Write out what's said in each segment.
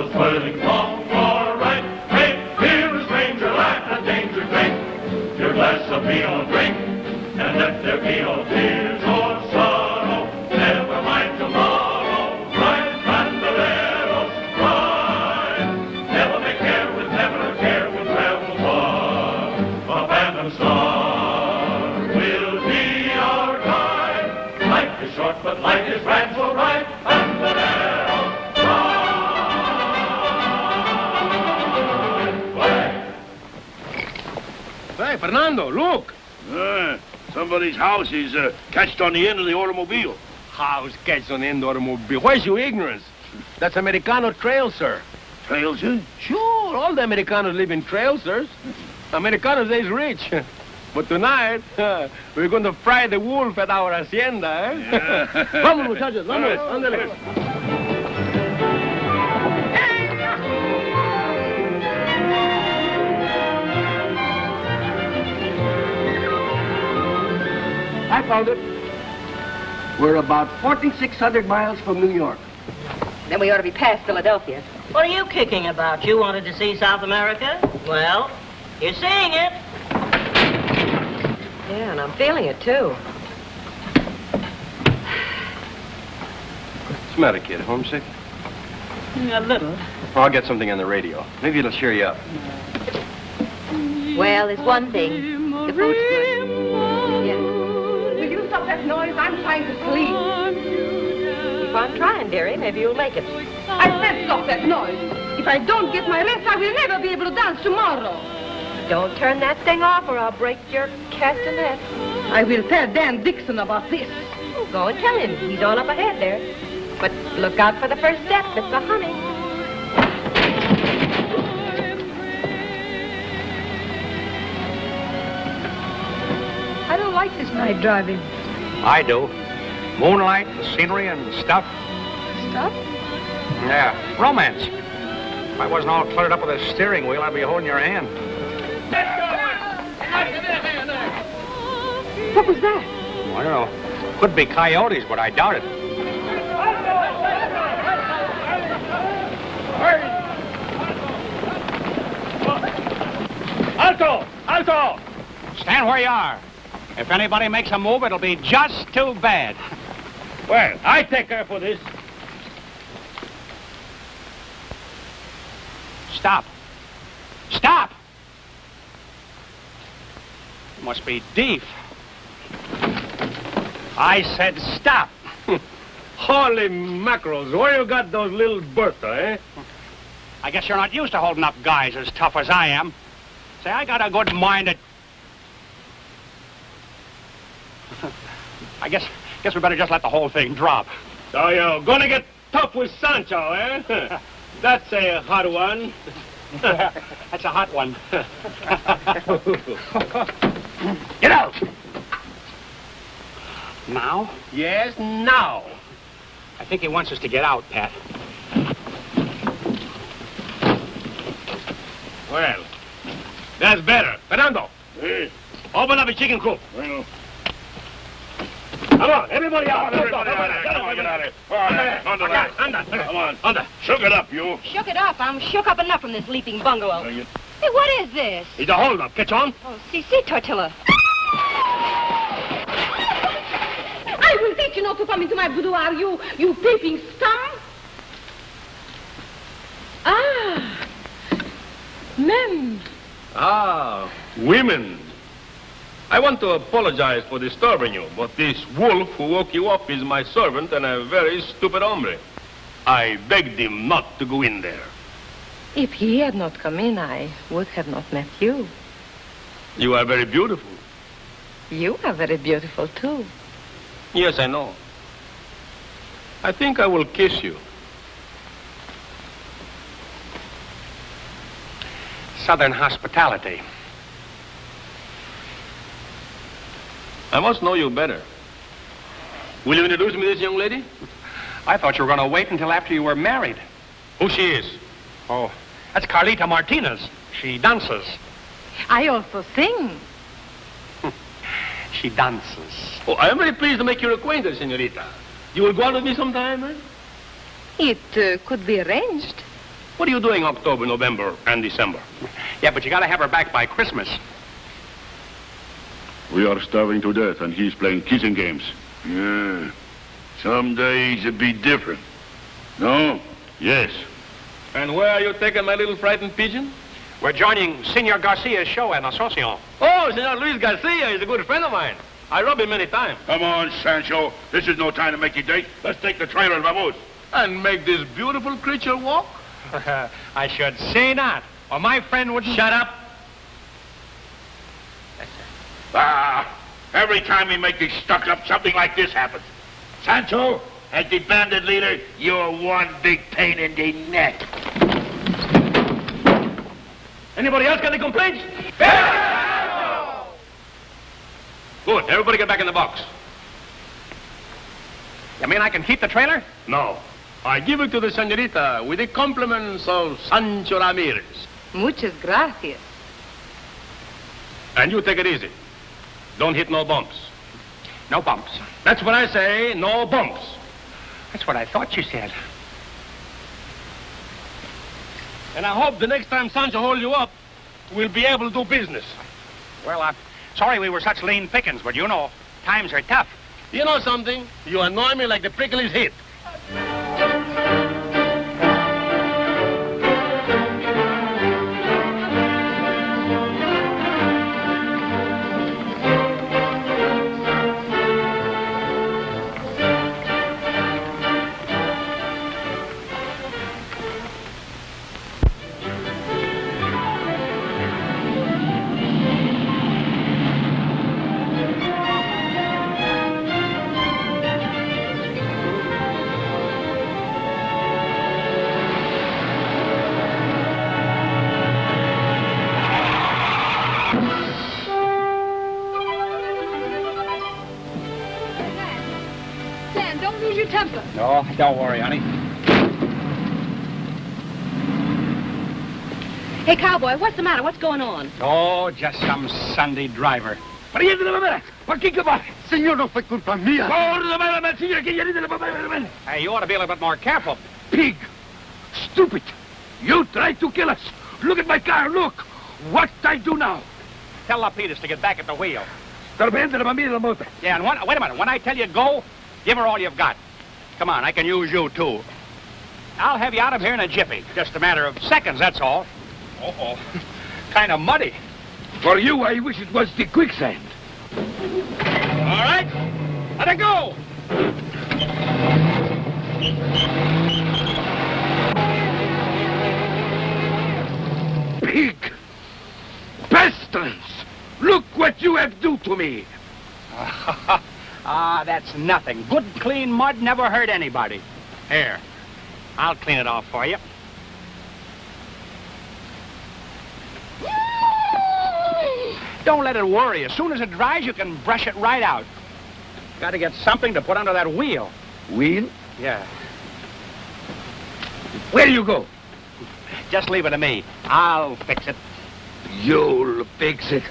a twirling long for a right. Hey, here is danger light, a danger great. Your glass of meal drink, and let there be no tears or sorrow. Never mind tomorrow. Ride, bandoleros, ride. Never make care with never a care will travel far. A phantom star will be our guide. Life is short, but life is grand, so ride. Hey, Fernando, look! Somebody's house is catched on the end of the automobile. House catched on the end of the automobile? Where's your ignorance? That's Americano trail, sir. Trail, sir? Sure, all the Americanos live in trail, sirs. Americanos is rich. But tonight, we're going to fry the wolf at our hacienda, eh? Yeah. Vamos, muchachos, vamos, andale. I found it. We're about 4,600 miles from New York. Then we ought to be past Philadelphia. What are you kicking about? You wanted to see South America? Well, you're seeing it. Yeah, and I'm feeling it, too. What's the matter, kid? Homesick? A little. Well, I'll get something on the radio. Maybe it'll cheer you up. Well, there's one thing. The food's good. Yeah. Stop that noise. I'm trying to sleep. Keep on trying, dearie. Maybe you'll make it. I said stop that noise. If I don't get my rest, I will never be able to dance tomorrow. Don't turn that thing off or I'll break your castanet. I will tell Dan Dixon about this. Oh, go and tell him. He's all up ahead there. But look out for the first step. It's the honey. I don't like this night driving. I do. Moonlight, the scenery, and the stuff. Stuff? Yeah, romance. If I wasn't all cluttered up with a steering wheel, I'd be holding your hand. What was that? Oh, I don't know. Could be coyotes, but I doubt it. Alto! Alto! Stand where you are. If anybody makes a move, it'll be just too bad. Well, I take care for this. Stop. Stop! You must be deaf. I said stop. Holy mackerels, where you got those little Bertha, eh? I guess you're not used to holding up guys as tough as I am. Say, I got a good mind to... I guess we better just let the whole thing drop. So you're gonna get tough with Sancho, eh? That's a hot one. That's a hot one. Get out! Now? Yes, now. I think he wants us to get out, Pat. Well, that's better. Fernando, hey. Open up a chicken coop. Well. Come on, everybody out! Everybody out! Come on, get out of here! Under, come on, under! Shook it up, you! Shook it up? I'm shook up enough from this leaping bungalow. Hey, what is this? It's a hold-up. Catch on! Oh, si, Tortilla. I will teach you not to come into my boudoir, you peeping scum! Ah, men. Ah, women. I want to apologize for disturbing you, but this wolf who woke you up is my servant and a very stupid hombre. I begged him not to go in there. If he had not come in, I would have not met you. You are very beautiful. You are very beautiful, too. Yes, I know. I think I will kiss you. Southern hospitality. I must know you better. Will you introduce me to this young lady? I thought you were going to wait until after you were married. Who she is? Oh, that's Carlita Martinez. She dances. I also sing. She dances. Oh, I am very pleased to make your acquaintance, senorita. You will go out with me sometime, eh? It could be arranged. What are you doing October, November, and December? Yeah, but you gotta have her back by Christmas. We are starving to death, and he's playing kissing games. Yeah. Someday he'll be different. No? Yes. And where are you taking my little frightened pigeon? We're joining Senor Garcia's show at Asunción. Oh, Senor Luis Garcia is a good friend of mine. I robbed him many times. Come on, Sancho. This is no time to make you date. Let's take the trailer and vamos. And make this beautiful creature walk? I should say not, or my friend would shut up. Every time we make this stuck up, something like this happens. Sancho, as the bandit leader, you're one big pain in the neck. Anybody else got any complaints? Yeah! Good, everybody get back in the box. You mean I can keep the trailer? No. I give it to the senorita with the compliments of Sancho Ramirez. Muchas gracias. And you take it easy. Don't hit no bumps. No bumps. That's what I say, no bumps. That's what I thought you said. And I hope the next time Sancho holds you up, we'll be able to do business. Well, I'm sorry we were such lean pickings, but you know, times are tough. You know something? You annoy me like the prickle is hit. Oh, don't worry, honey. Hey, cowboy, what's the matter? What's going on? Oh, just some Sunday driver. Hey, you ought to be a little bit more careful. Pig! Stupid! You tried to kill us! Look at my car, look! What I do now? Tell Lapidus to get back at the wheel. Yeah, and wait a minute. When I tell you go, give her all you've got. Come on, I can use you, too. I'll have you out of here in a jiffy. Just a matter of seconds, that's all. Uh-oh. Kind of muddy. For you, I wish it was the quicksand. All right. Let it go. Pig. Pestilence. Look what you have done to me. Ah, that's nothing. Good, clean mud never hurt anybody. Here, I'll clean it off for you. Don't let it worry. As soon as it dries, you can brush it right out. Got to get something to put under that wheel. Wheel? Yeah. Where do you go? Just leave it to me. I'll fix it. You'll fix it.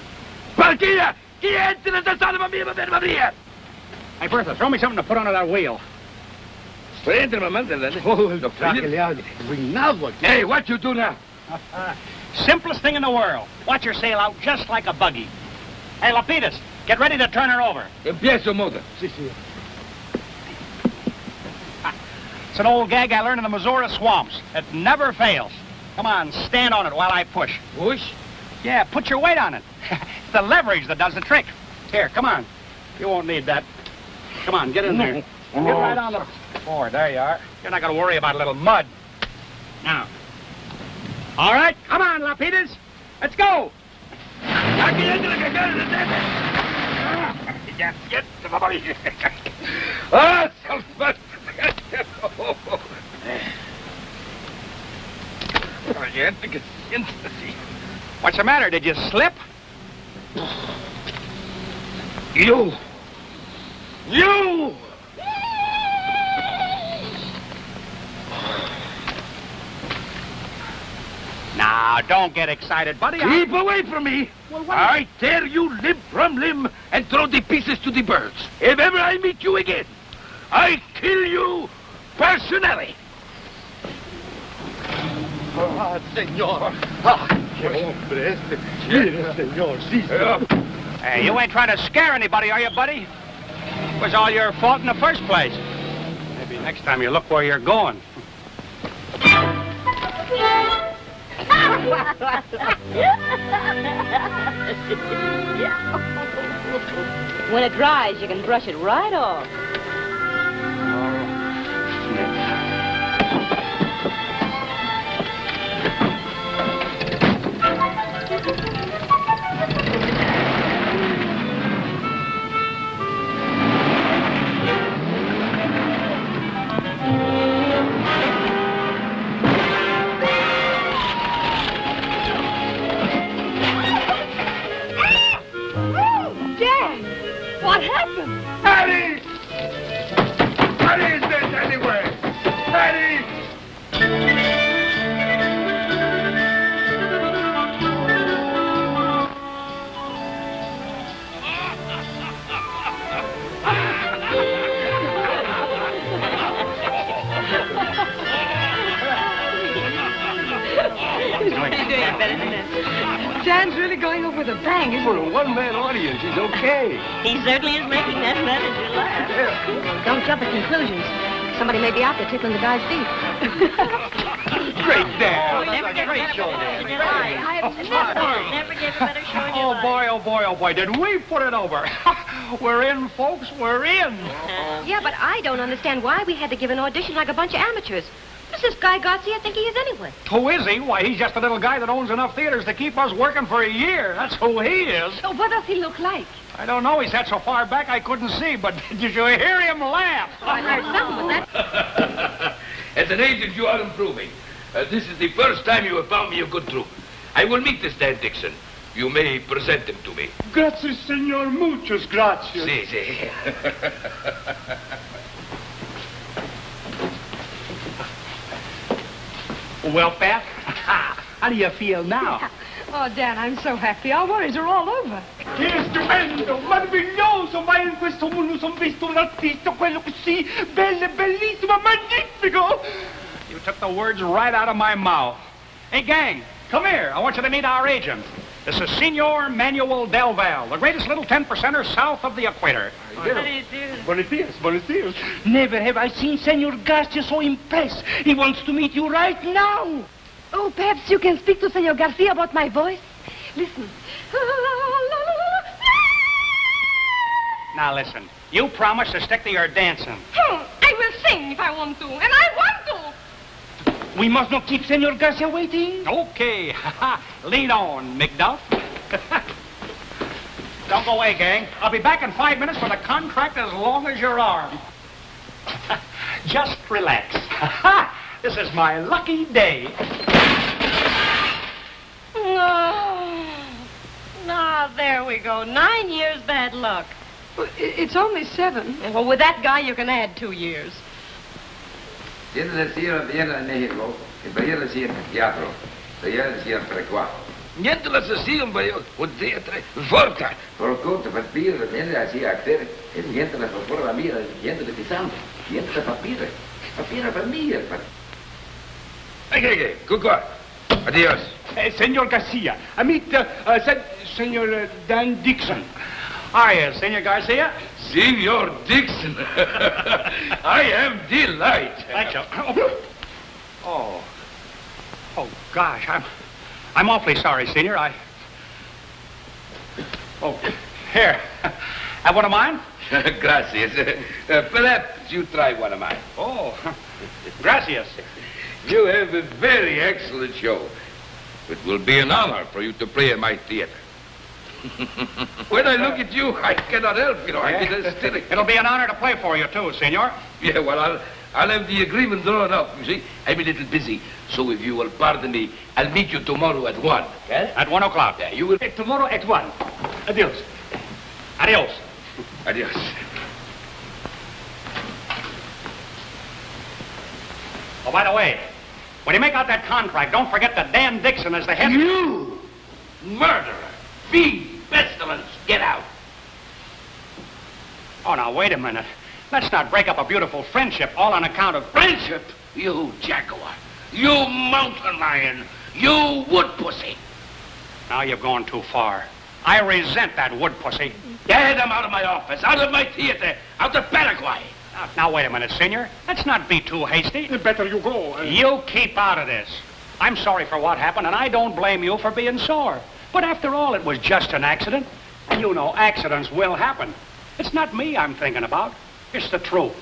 Hey, Bertha, throw me something to put under that wheel. Hey, what you do now? Simplest thing in the world. Watch her sail out just like a buggy. Hey, Lapidus, get ready to turn her over. It's an old gag I learned in the Missouri swamps. It never fails. Come on, stand on it while I push. Push? Yeah, put your weight on it. It's the leverage that does the trick. Here, come on. You won't need that. Come on, get in there. Get right on the board. There you are. You're not going to worry about a little mud. Now. All right, come on, Lapidus. Let's go. What's the matter? Did you slip? You! Now, don't get excited, buddy. Keep away from me. Well, I tear you limb from limb and throw the pieces to the birds. If ever I meet you again, I kill you personally. ¡Ah, señor! ¡Ah, qué hombre este! ¡Mire, señor! ¡Sí, señor! Hey, you ain't trying to scare anybody, are you, buddy? It was all your fault in the first place. Maybe next time you look where you're going. When it dries, you can brush it right off. Dan's really going over the bang, isn't he? For a one-man audience, he's okay. He certainly is making that manager laugh. Yeah. Don't jump at conclusions. Somebody may be out there tickling the guy's feet. Great, Dan. Oh, that's a great show, Dan. Never gave a better show in your life. Oh, boy, did we put it over. We're in, folks, we're in. Yeah, but I don't understand why we had to give an audition like a bunch of amateurs. Who's this guy Garcia? I think he is anyway. Who is he? Why, he's just a little guy that owns enough theaters to keep us working for a year. That's who he is. So what does he look like? I don't know. He sat so far back I couldn't see, but did you hear him laugh? Oh, I heard something with that. As an agent, you are improving. This is the first time you have found me a good troupe. I will meet this Dan Dixon. You may present him to me. Gracias, senor. Muchas gracias. Si, si. Well, Pat, how do you feel now? Yeah. Oh, Dan, I'm so happy. Our worries are all over. Che stupendo, meraviglioso, ma in questo mondo son visto un artista, quello che si, belle, bellissimo, magnifico. You took the words right out of my mouth. Hey, gang, come here. I want you to meet our agent. This is Senor Manuel Del Valle, the greatest little 10%er south of the equator. Buenos dias. Never have I seen Senor Garcia so impressed. He wants to meet you right now. Oh, perhaps you can speak to Senor Garcia about my voice. Listen. Now listen, you promised to stick to your dancing. I will sing if I want to, and I want to. We must not keep Senor Garcia waiting. Okay. Lean on, McDuff. Don't go away, gang. I'll be back in 5 minutes with a contract as long as your arm. Just relax. This is my lucky day. No, there we go. 9 years bad luck. Well, it's only 7. Well, with that guy, you can add 2 years. Viene a decir a Viena, México, que vaya a decir teatro, vaya a decir frecuá. Mientras la sesión vaya a teatro, volta. Procura papir, viene a decir actor, es mientras por la mira, mientras pisando, mientras papira para mí. Okay, cucua, adiós. Señor Garcia, I meet Señor Dan Dixon. How are you, Senor Garcia? Senor Dixon. I am delighted. Thank you. Oh, gosh, I'm awfully sorry, Senor. Here. Have one of mine? Gracias. Perhaps you try one of mine. Oh, gracias. You have a very excellent show. It will be an honor for you to play in my theater. When I look at you, I cannot help, you know, I get hysterical. It'll be an honor to play for you, too, senor. Yeah, well, I'll have the agreement drawn up, you see. I'm a little busy, so if you will pardon me, I'll meet you tomorrow at 1. Yes? At 1 o'clock. Yeah, you will... Tomorrow at 1. Adios. Adios. Adios. Oh, by the way, when you make out that contract, don't forget that Dan Dixon is the head... You murderer! Be pestilence, get out. Oh, now, wait a minute. Let's not break up a beautiful friendship all on account of... Friendship? You jaguar. You mountain lion. You wood pussy. Now you've gone too far. I resent that wood pussy. Get him out of my office, out of my theater, out of Paraguay. Now, wait a minute, senor. Let's not be too hasty. Better you go. You keep out of this. I'm sorry for what happened, and I don't blame you for being sore. But after all, it was just an accident. And you know, accidents will happen. It's not me I'm thinking about. It's the truth.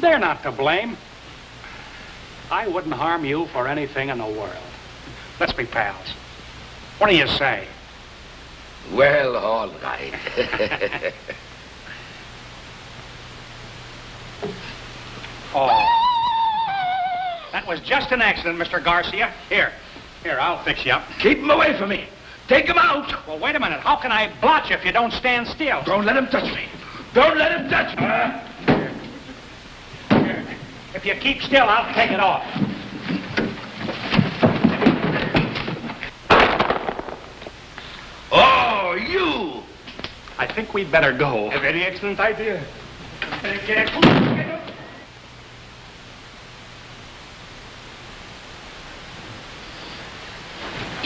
They're not to blame. I wouldn't harm you for anything in the world. Let's be pals. What do you say? Well, all right. Oh. That was just an accident, Mr. Garcia. Here, I'll fix you up. Keep him away from me. Take him out. Well, wait a minute. How can I blot you if you don't stand still? Don't let him touch me. Don't let him touch me. Here. If you keep still, I'll take it off. Oh, you! I think we'd better go. A very excellent idea. Very careful.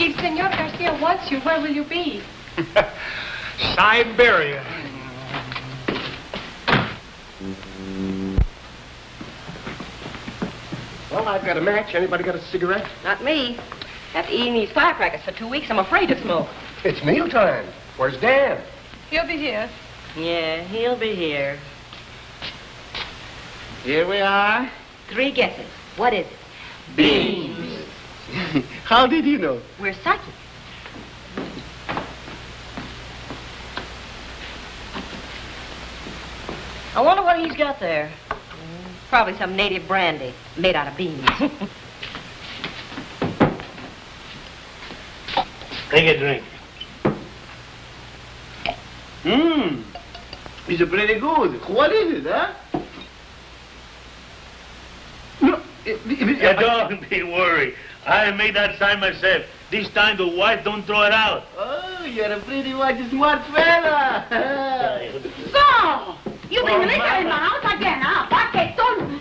If Senor Garcia wants you, where will you be? Siberia. Well, I've got a match. Anybody got a cigarette? Not me. After eating these firecrackers for 2 weeks, I'm afraid to smoke. It's mealtime. Where's Dan? He'll be here. Yeah, he'll be here. Here we are. 3 guesses. What is it? Beans. How did you know? We're psychic. I wonder what he's got there. Probably some native brandy made out of beans. Take a drink. Mmm. It's pretty good. What is it, huh? No, don't be worried. I made that sign myself. This time the wife don't throw it out. Oh, you're a pretty smart fella. So, you been liquor in my house again, huh? What they told me.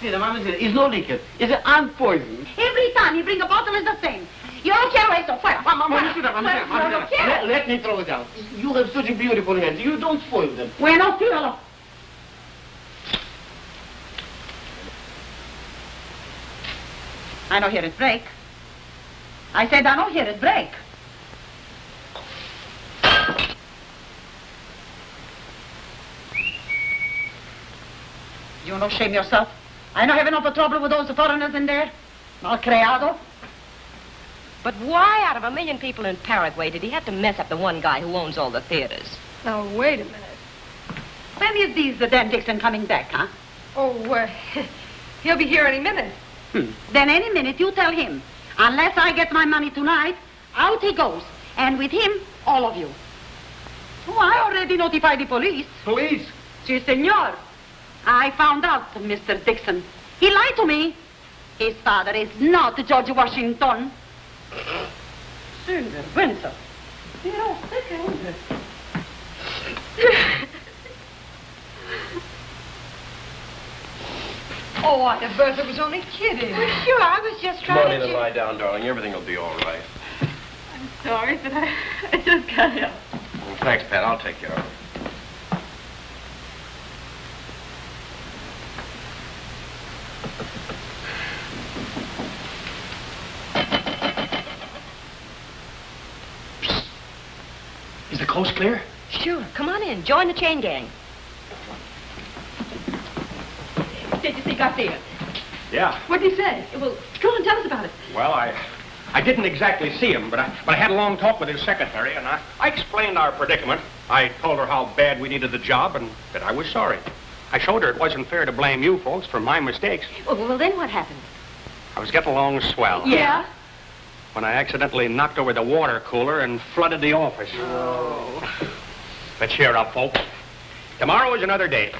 See, the mama said, it's no liquor. It's an poison. Every time you bring a bottle, it's the same. You don't care where it's fuera. Let me throw it out. You have such beautiful hands. You don't spoil them. Bueno, tíralo. I don't hear it break. I said I don't hear it break. You no shame yourself. I don't have enough trouble with those foreigners in there. Malcriado. But why out of 1 million people in Paraguay did he have to mess up the one guy who owns all the theaters? Now, wait a minute. When is these Dan Dixon coming back, huh? Oh, he'll be here any minute. Then any minute you tell him, unless I get my money tonight, out he goes. And with him, all of you. Oh, I already notified the police. Police? Si, senor. I found out, Mr. Dixon. He lied to me. His father is not George Washington. Cinder, Windsor. You know, oh, I the birth, I was only kidding. Well, sure, I was just trying to... Come on in and lie down, darling. Everything will be all right. I'm sorry, but I just got help. Well, thanks, Pat. I'll take care of it. Psst. Is the coast clear? Sure. Come on in. Join the chain gang. Did you see Garcia? Yeah. What did he say? Well, go on, tell us about it. Well, I didn't exactly see him, but I had a long talk with his secretary, and I explained our predicament. I told her how bad we needed the job and that I was sorry. I showed her it wasn't fair to blame you folks for my mistakes. Well, then what happened? I was getting along swell. Yeah? When I accidentally knocked over the water cooler and flooded the office. Oh. But cheer up, folks. Tomorrow is another day.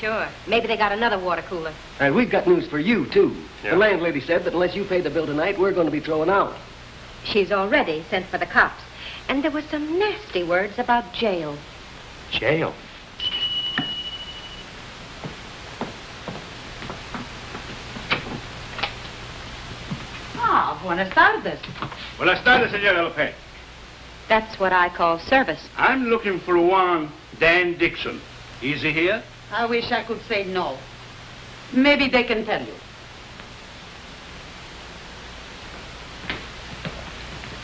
Sure. Maybe they got another water cooler. And we've got news for you, too. Yeah. The landlady said that unless you pay the bill tonight, we're going to be thrown out. She's already sent for the cops. And there were some nasty words about jail. Jail? Buenas tardes. Buenas tardes, Señora Lopez. That's what I call service. I'm looking for one Dan Dixon. Is he here? I wish I could say no. Maybe they can tell you.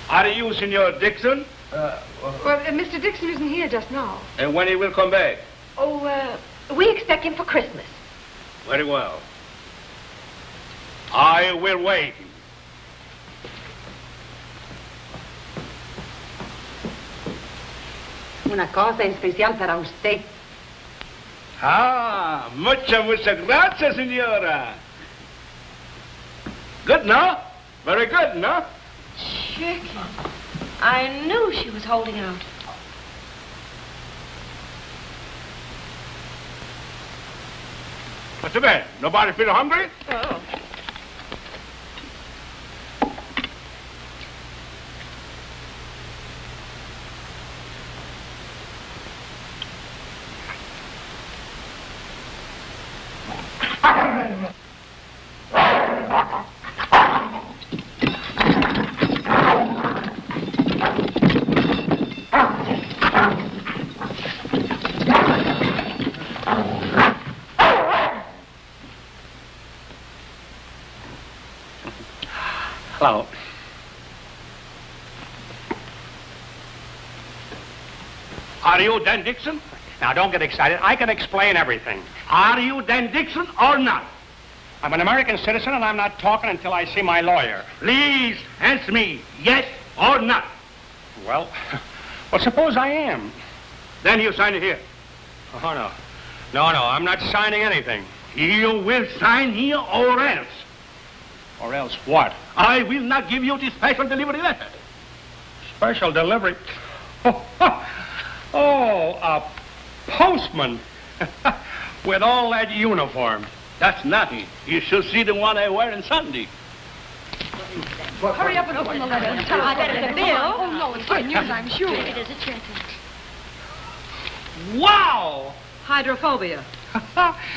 Are you Senor Dixon? Mr. Dixon isn't here just now. And when he will come back? Oh, we expect him for Christmas. Very well. I will wait. Una cosa especial para usted. Ah, muchas gracias, señora. Good, no? Very good, no? Chicken. I knew she was holding out. What's the matter? Nobody feel hungry? Oh. Hello. Are you Dan Dixon? Now, don't get excited. I can explain everything. Are you Dan Dixon or not? I'm an American citizen, and I'm not talking until I see my lawyer. Please answer me, yes or not. Well, suppose I am. Then you sign it here. Oh, no. No, I'm not signing anything. You will sign here or else. Or else what? I will not give you this special delivery letter. Special delivery? Oh, a postman with all that uniform. That's nothing. You should see the one I wear on Sunday. Well, hurry up and open the letter. I bet it's a bill. Oh, no, it's good news, I'm sure. It is a check. Wow! Hydrophobia.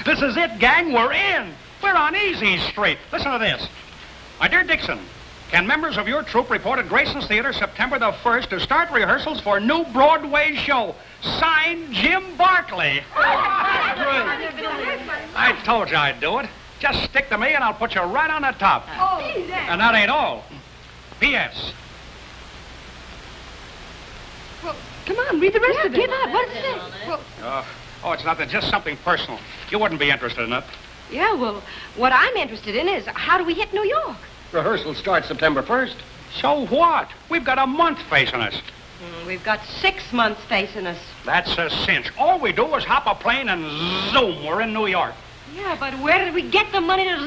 This is it, gang. We're in. We're on Easy Street. Listen to this. My dear Dixon, can members of your troupe report at Grayson's Theatre September the 1st to start rehearsals for new Broadway show? Signed, Jim Barkley. I told you I'd do it. Just stick to me and I'll put you right on the top. Oh, and that ain't all. P.S. Well, come on, read the rest of it. Give up. What does it say? Well, it's nothing. Just something personal. You wouldn't be interested in it. Yeah, well, what I'm interested in is, how do we hit New York? Rehearsal starts September 1st. So what? We've got a month facing us. We've got 6 months facing us. That's a cinch. All we do is hop a plane and zoom. We're in New York. Yeah, but where did we get the money to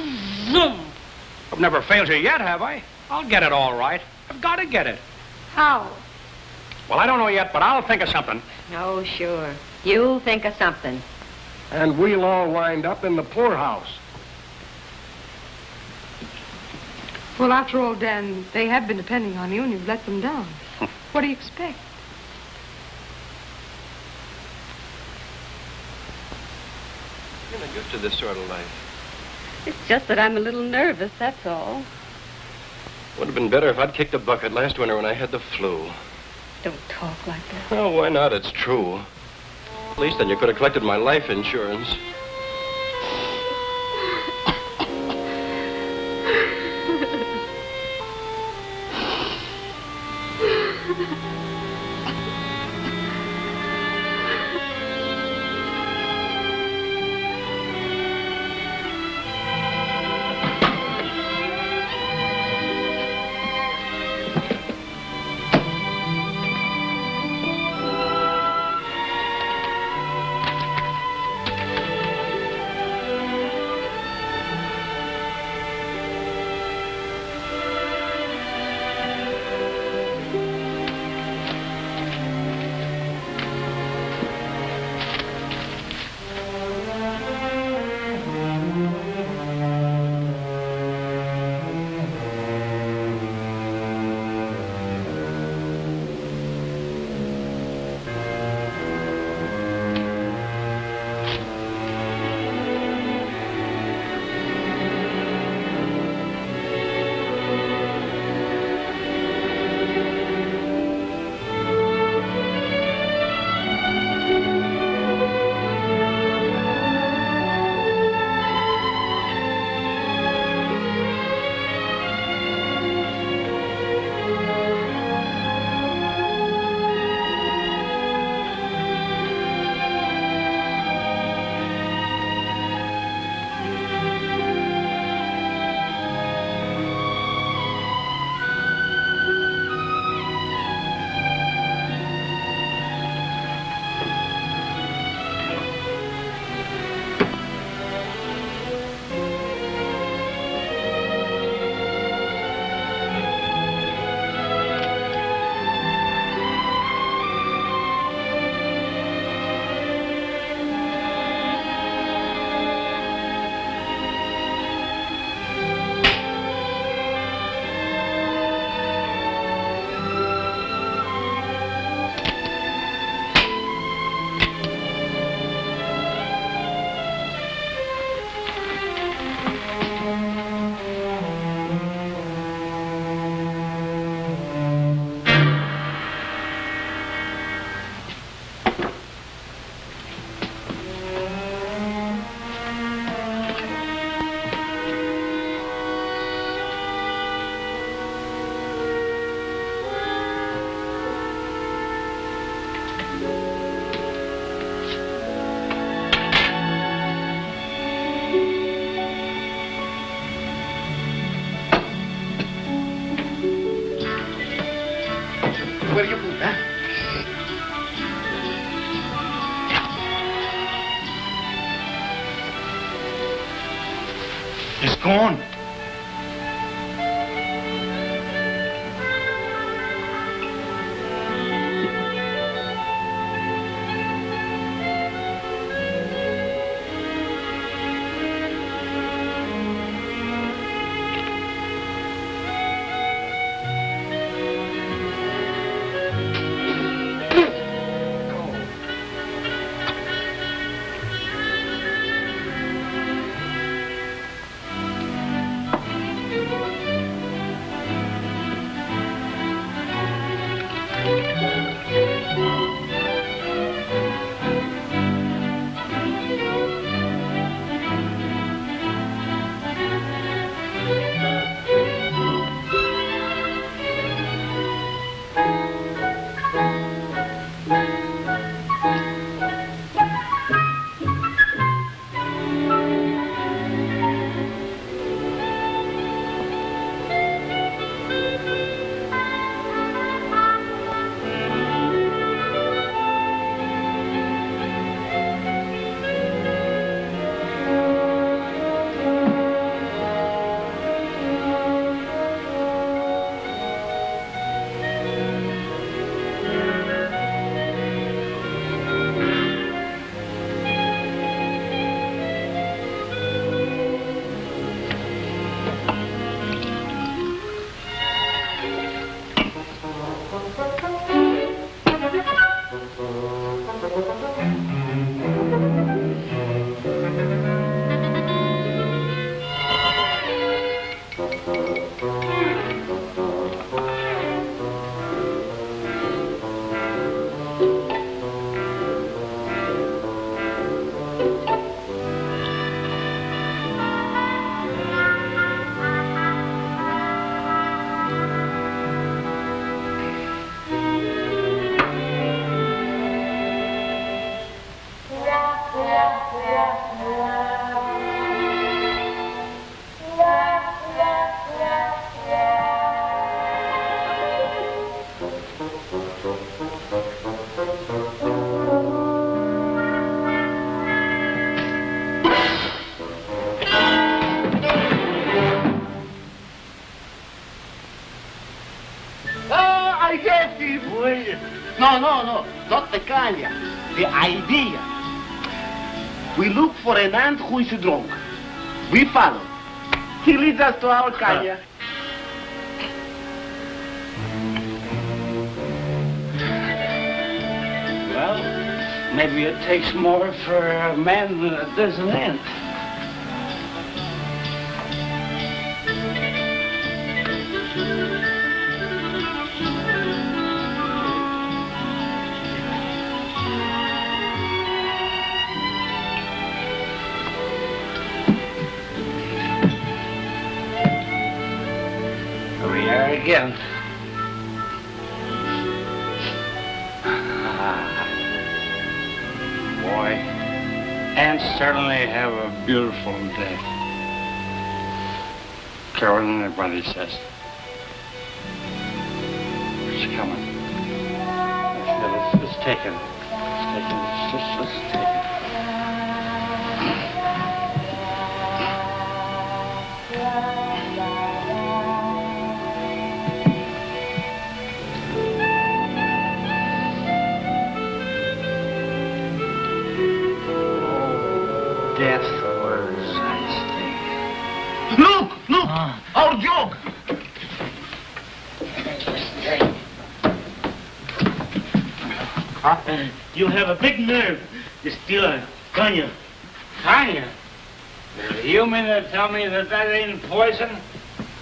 zoom? I've never failed you yet, have I? I'll get it all right. I've got to get it. How? Well, I don't know yet, but I'll think of something. Oh, sure. You'll think of something. And we'll all wind up in the poorhouse. Well, after all, Dan, they have been depending on you, and you've let them down. What do you expect? You're not used to this sort of life. It's just that I'm a little nervous, that's all. Would have been better if I'd kicked a bucket last winter when I had the flu. Don't talk like that. Oh, why not? It's true. At least then you could have collected my life insurance. It's gone. The idea. We look for an ant who is drunk. We follow. He leads us to our calle. Well, maybe it takes more for a man than it does an ant. Again. Ah, boy, ants certainly have a beautiful day. Carol, everybody says. It's coming. It's taken. It's taken. Our joke! Huh? You have a big nerve to steal a canya. Canya? You mean to tell me that that ain't poison?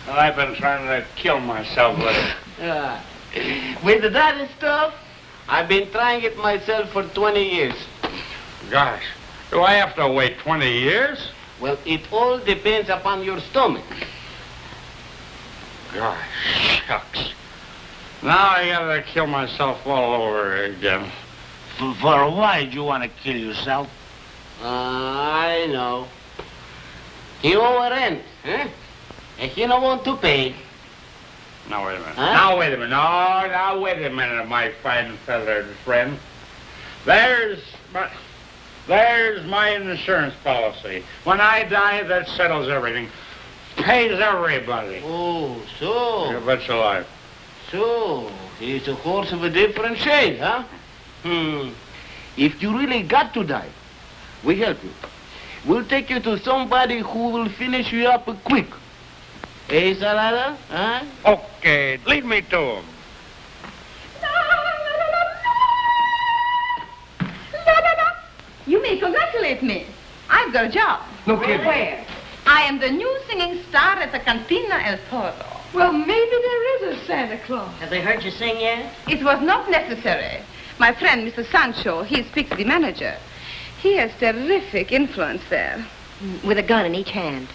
Well, I've been trying to kill myself with it. With that stuff, I've been trying it myself for 20 years. Gosh, do I have to wait 20 years? Well, it all depends upon your stomach. Gosh, shucks. Now I gotta kill myself all over again. For why do you want to kill yourself? I know. He owe a rent, huh? And he don't want to pay. Now, wait a minute. Huh? Now, wait a minute. No, now, wait a minute, my fine feathered friend. There's my... There's my insurance policy. When I die, that settles everything. Pays everybody. Oh, so. You bet your life. So, he's a horse of a different shade, huh? Hmm. If you really got to die, we help you. We'll take you to somebody who will finish you up quick. Eh, Salada? Huh? Okay, lead me to him. You may congratulate me. I've got a job. No kidding. Where? I am the new singing star at the Cantina El Toro. Well, maybe there is a Santa Claus. Have they heard you sing yet? It was not necessary. My friend, Mr. Sancho, he speaks to the manager. He has terrific influence there. With a gun in each hand.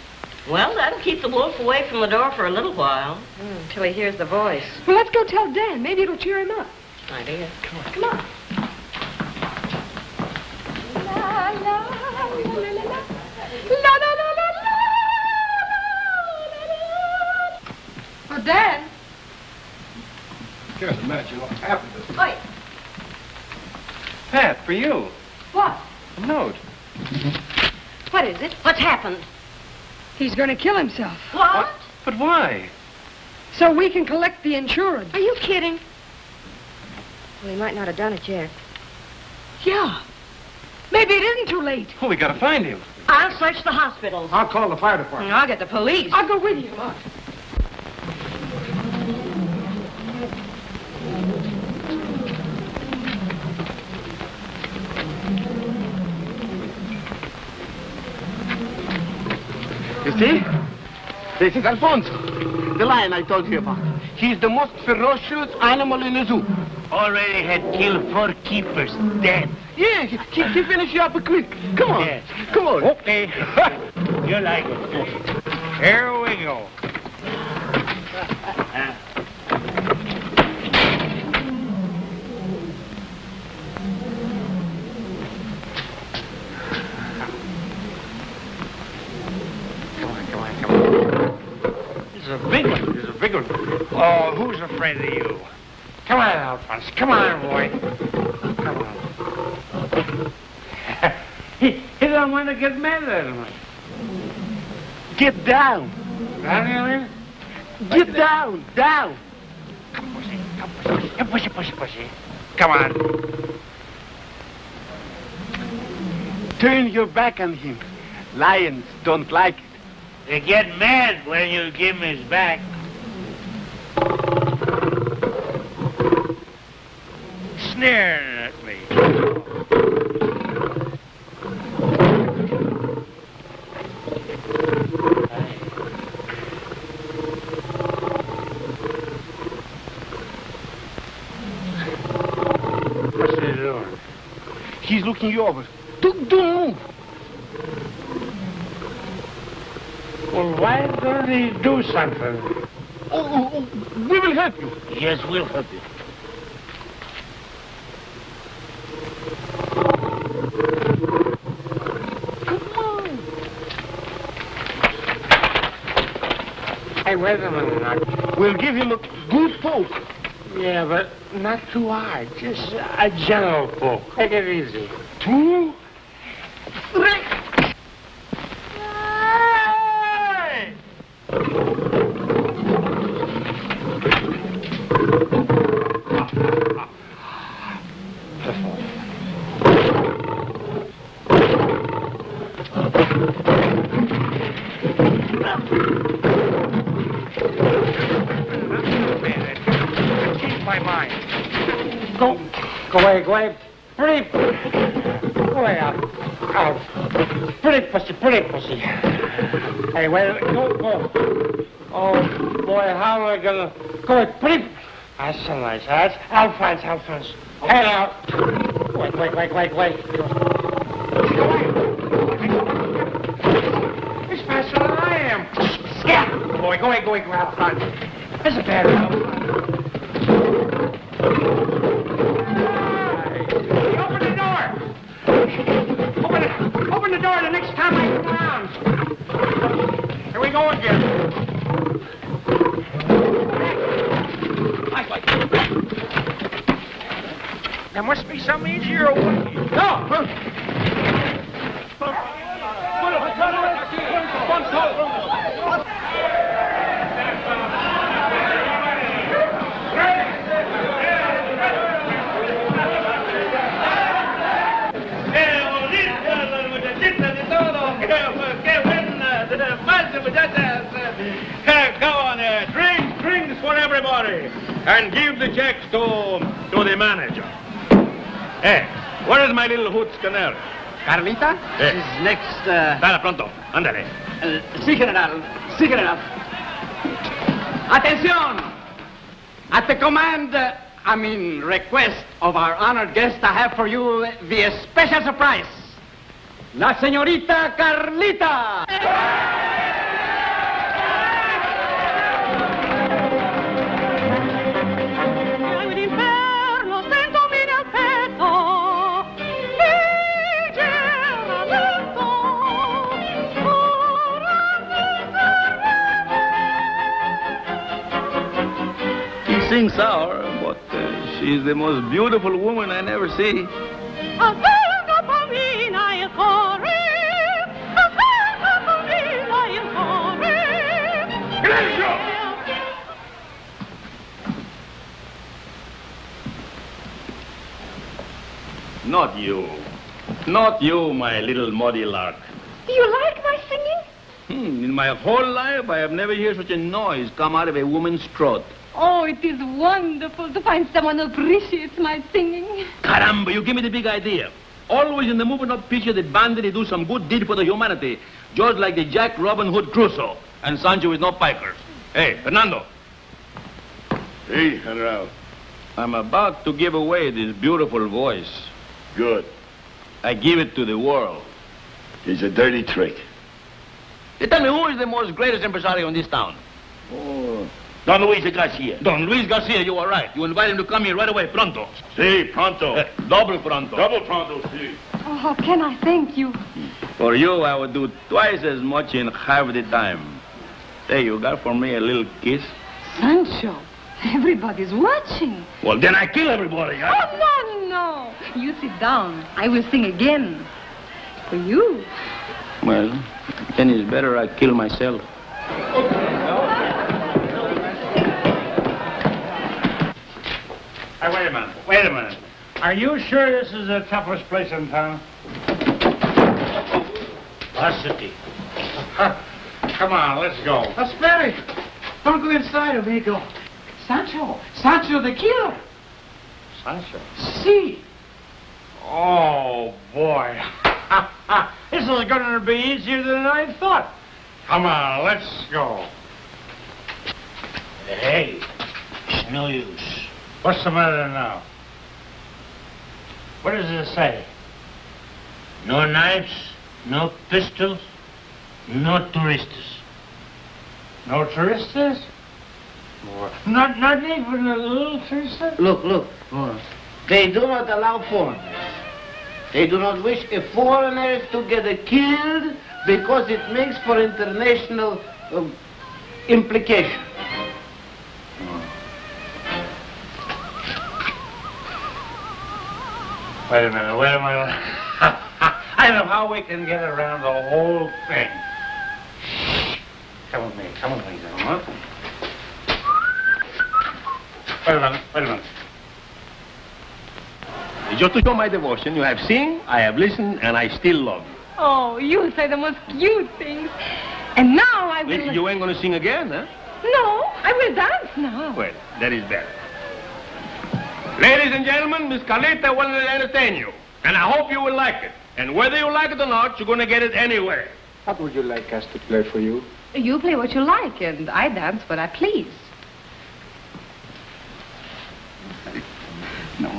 Well, that'll keep the wolf away from the door for a little while. Until he hears the voice. Well, let's go tell Dan. Maybe it'll cheer him up. Idea. Come on. Come on. La, la, la, la, la, la. La, la, la, la, la, la. Well, Dan. Just a minute, you look happy. Oi. Pat, for you. What? A note. What is it? What's happened? He's going to kill himself. What? But why? So we can collect the insurance. Are you kidding? Well, he might not have done it yet. Yeah. Maybe it isn't too late. Well, we gotta find him. I'll search the hospitals. I'll call the fire department. I'll get the police. I'll go with you. Look. You see? This is Alfonso, the lion I told you about. He's the most ferocious animal in the zoo. Already had killed 4 keepers, dead. Yeah, he finished you up quick. Come on, yes. Come on. Okay. You like it. Here we go. Come on. This is a big one. This is a big one. Oh, who's afraid of you? Come on, Alphonse. Come on, boy. Come on. He don't want to get mad at him. Get down. Down, you mean? Get down, down. Come, pussy. Come, pussy. Come, pussy, pussy, pussy. Come on. Turn your back on him. Lions don't like it. They get mad when you give him his back. Sneering at me. He's looking you over. Don't move. Well, why don't he do something? Oh, we will help you. Yes, we'll help you. Come on. Hey, wait a minute. We'll give him a good poke. Yeah, but not too hard. Just a general poke. Take it easy. 2, 3. Hey! Go away. Go away, out. Pretty pussy. Hey, wait, go. Oh, boy, how am I gonna... Go away, pretty... That's so nice, huh? That's Alphonse. Head out. Wait. Go away. He's faster than I am. Scat! Boy, go away, Alphonse. That's a bad Alphonse. Open the door the next time I come around. Here we go again. There must be some easier way. No. Come on, drinks for everybody. And give the checks to the manager. Hey, where is my little hoots canary? Carlita? Hey. She's next... Dale, pronto. Andale. Sí, General. Sí, General. Attention! At the command... I mean, request of our honored guest, I have for you the special surprise. La Señorita Carlita! Yo el infierno tengo mi respeto y lleva mi corazón. He sings sour, but she's the most beautiful woman I never see. Not you. Not you, my little muddy lark. Do you like my singing? In my whole life, I have never heard such a noise come out of a woman's throat. Oh, it is wonderful to find someone who appreciates my singing. Caramba, you give me the big idea. Always in the moving up picture, the bandit do some good deed for the humanity, just like the Jack Robin Hood Crusoe and Sancho is no piker. Hey, Fernando. Hey, General. I'm about to give away this beautiful voice. Good. I give it to the world. It's a dirty trick. You tell me, who is the most greatest impresario in this town? Oh. Don Luis Garcia. Don Luis Garcia, you are right. You invite him to come here right away, pronto. Si, pronto. Double pronto. Double pronto, si. Oh, how can I thank you? For you, I would do twice as much in half the time. Hey, you got for me a little kiss? Sancho, everybody's watching. Well, then I kill everybody, huh? Oh, no. You sit down. I will sing again. For you. Well, then it's better I kill myself. Wait a minute. Wait a minute. Are you sure this is the toughest place in town? Varsity. Come on, let's go. Let's marry. Don't go inside, amigo. Sancho. Sancho the killer. Sancho? Si. Oh, boy. This is going to be easier than I thought. Come on, let's go. Hey, it's no use. What's the matter now? What does it say? No knives, no pistols, no turistas. No turistas? Not even a little turista? Look, look. They do not allow foreigners. They do not wish a foreigner to get killed because it makes for international implications. Wait a minute, wait a minute. I don't know how we can get around the whole thing. Come with me, gentlemen. Wait a minute, wait a minute. Just to show my devotion, you have seen, I have listened, and I still love you. Oh, you say the most cute things. And now I will... Listen, you ain't going to sing again, huh? No, I will dance now. Well, that is better. Ladies and gentlemen, Miss Carlita wanted to entertain you, and I hope you will like it. And whether you like it or not, you're going to get it anyway. How would you like us to play for you? You play what you like, and I dance what I please. No.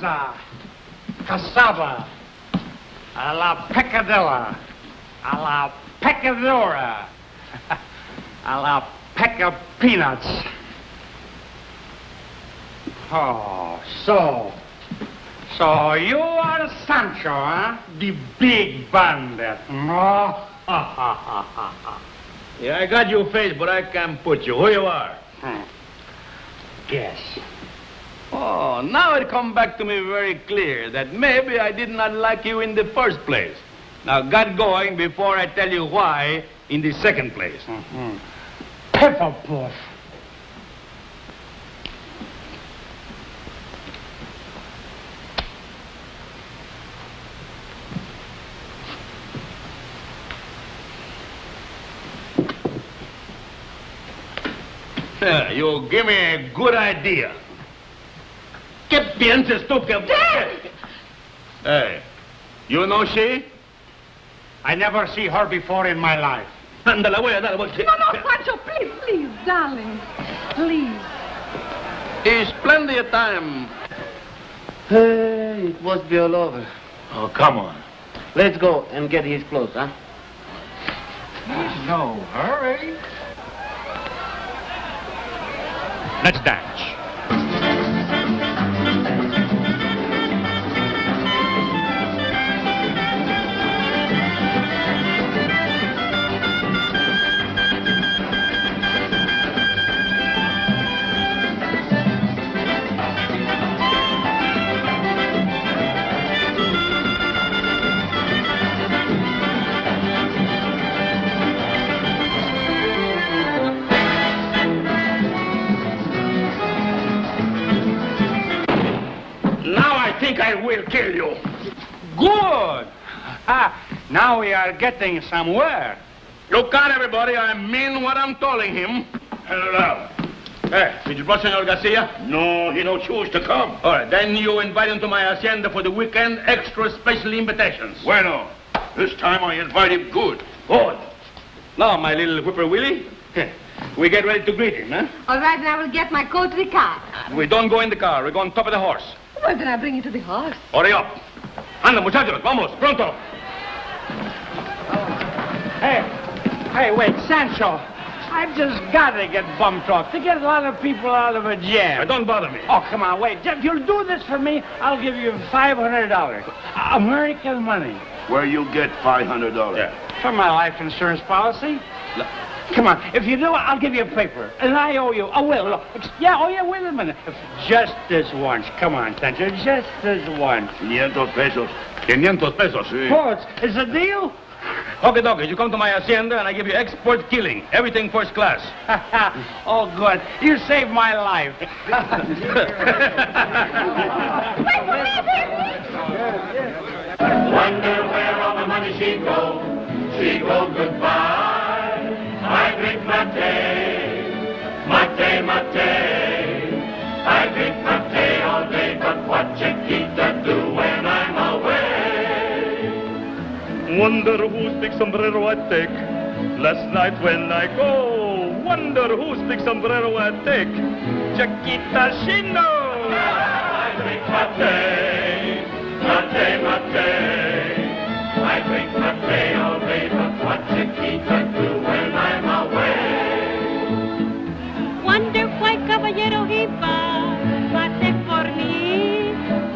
Bonanza, cassava, a la peccadilla, a la peccadora, a la peck of peanuts. Oh, so you are Sancho, huh? The big bandit. No. Yeah, I got your face, but I can't put you. Who you are? Guess. Oh, now it come back to me very clear that maybe I did not like you in the first place. Now, got going before I tell you why in the second place. Pepperpuff. You give me a good idea. Que piensas tú que... Hey, you know she? I never see her before in my life. No, Sancho, please, darling. Please. It's plenty of time. Hey, it must be all over. Oh, come on. Let's go and get his clothes, huh? There's no hurry. Let's dance. I will kill you. Good. Now we are getting somewhere. Look out, everybody. I mean what I'm telling him. Hello. Hey, did you brought Senor Garcia? No, he don't choose to come. All right, then you invite him to my hacienda for the weekend, extra special invitations. Bueno, this time I invite him good. Good. Now, my little whipper-willy, we get ready to greet him, huh? All right, then I will get my coat to the car. We don't go in the car. We go on top of the horse. Well, then I bring you to the horse. Hurry up. Anda, muchachos, vamos, pronto. Hey, wait, Sancho. I've just got to get bumped off to get a lot of people out of a jam. Don't bother me. Oh, come on, wait. If you'll do this for me, I'll give you $500. American money. Where you get $500? Yeah. From my life insurance policy. Come on, if you do, I'll give you a paper. And I owe you. I will. Wait a minute. Just this once. Come on, Sancho, just this once. 500 pesos. 500 pesos, sí. Oh, it's a deal? Okay, dokie, you come to my hacienda and I give you export killing. Everything first class. Oh, good. You saved my life. Wait for me, wonder where all the money she go. She go goodbye. I drink mate, I drink mate all day, but what Chiquita do when I'm away? Wonder whose big sombrero I take, last night when I go. Wonder whose big sombrero I take, Chiquita she knows. I drink mate, I drink mate all day, but what Chiquita do? Caballero Hipa, pase por mí.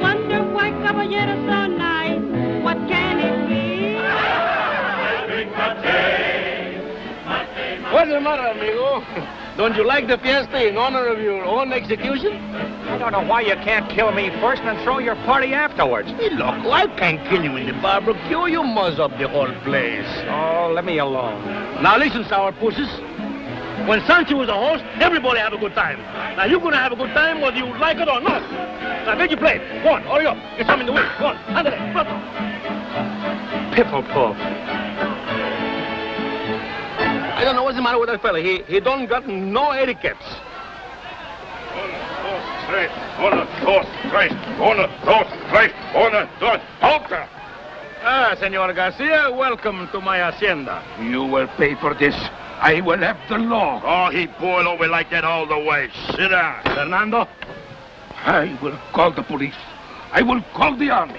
Wonder why caballeros so nice. What can it be? What's the matter, amigo? Don't you like the fiesta in honor of your own execution? I don't know why you can't kill me first and throw your party afterwards. Hey, look, I can't kill you in the barbecue. You muzz up the whole place. Oh, let me alone. Now listen, sour pusses. When Sancho was a host, everybody have a good time. Now, you're going to have a good time whether you like it or not. Now, there you play. Go on, hurry up. You're coming the way. Go on, under there. Pifferpuff. I don't know what's the matter with that fella. He don't got no etiquettes. On a horse, right. Ah, Senor Garcia, welcome to my hacienda. You will pay for this. I will have the law. Oh, he boiled over like that all the way. Sit down. Fernando, I will call the police. I will call the army.